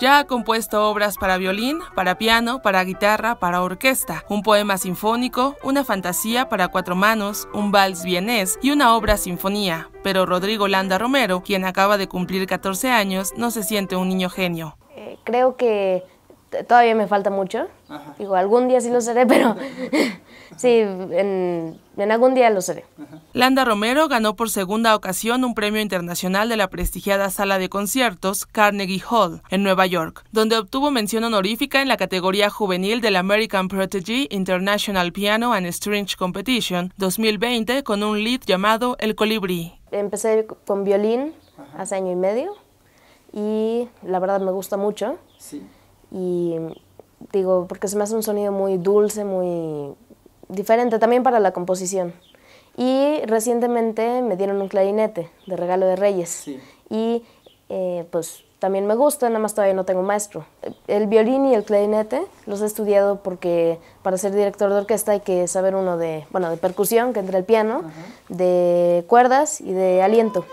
Ya ha compuesto obras para violín, para piano, para guitarra, para orquesta, un poema sinfónico, una fantasía para cuatro manos, un vals vienés y una obra sinfonía. Pero Rodrigo Landa Romero, quien acaba de cumplir 14 años, no se siente un niño genio. Creo que todavía me falta mucho. Ajá. Digo, algún día sí lo seré, pero sí, en algún día lo seré. Ajá. Landa Romero ganó por segunda ocasión un premio internacional de la prestigiada sala de conciertos Carnegie Hall en Nueva York, donde obtuvo mención honorífica en la categoría juvenil del American Protégé International Piano and Strange Competition 2020 con un lead llamado El Colibrí. Empecé con violín hace año y medio y la verdad me gusta mucho. Sí. Y digo, porque se me hace un sonido muy dulce, muy diferente también para la composición. Y recientemente me dieron un clarinete de regalo de Reyes. Sí. Y pues también me gusta, nada más todavía no tengo maestro. El violín y el clarinete los he estudiado porque para ser director de orquesta hay que saber uno de percusión, que entra el piano, de cuerdas y de aliento.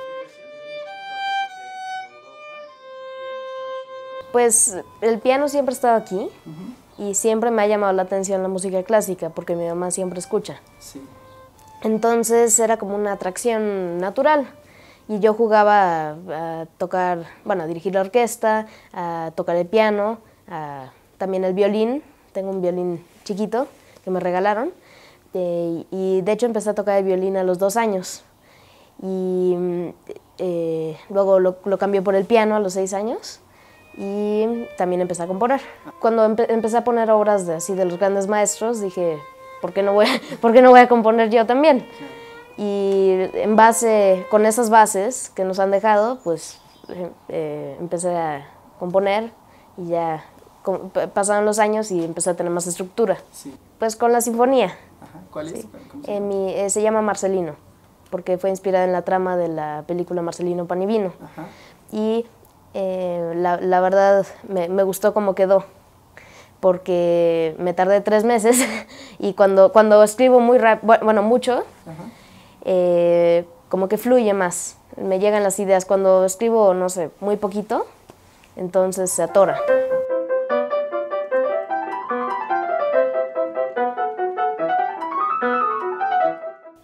Pues el piano siempre ha estado aquí y siempre me ha llamado la atención la música clásica porque mi mamá siempre escucha. Sí. Entonces era como una atracción natural y yo jugaba a tocar, a dirigir la orquesta, a tocar el piano, también el violín. Tengo un violín chiquito que me regalaron y de hecho empecé a tocar el violín a los 2 años. Y luego lo cambié por el piano a los 6 años. Y también empecé a componer. Cuando empecé a poner obras de los grandes maestros, dije, ¿por qué no voy a componer yo también? Y con esas bases que nos han dejado, pues empecé a componer y ya pasaron los años y empecé a tener más estructura. Sí. Pues con la sinfonía. Ajá. ¿Cuál es? Sí. ¿Cómo se llama? Se llama Marcelino, porque fue inspirada en la trama de la película Marcelino Pan y Vino. Ajá. Y la verdad me gustó cómo quedó, porque me tardé 3 meses y cuando escribo muy rápido, mucho, como que fluye más, me llegan las ideas. Cuando escribo, no sé, muy poquito, entonces se atora.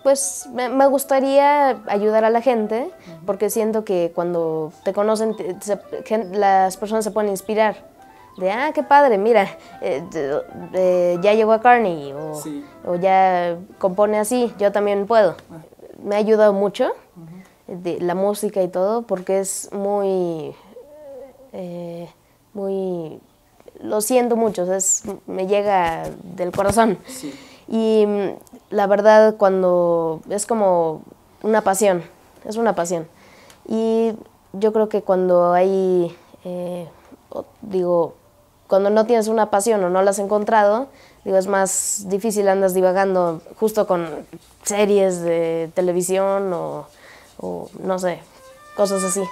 Pues me gustaría ayudar a la gente, porque siento que cuando te conocen, las personas se pueden inspirar. De, qué padre, mira, ya llegó a Carnegie, o ya compone así, yo también puedo. Me ha ayudado mucho, la música y todo, porque es muy, muy, lo siento mucho, me llega del corazón. Sí. Y la verdad, es como una pasión, es una pasión. Y yo creo que cuando hay, cuando no tienes una pasión o no la has encontrado, es más difícil, andas divagando justo con series de televisión o no sé, cosas así.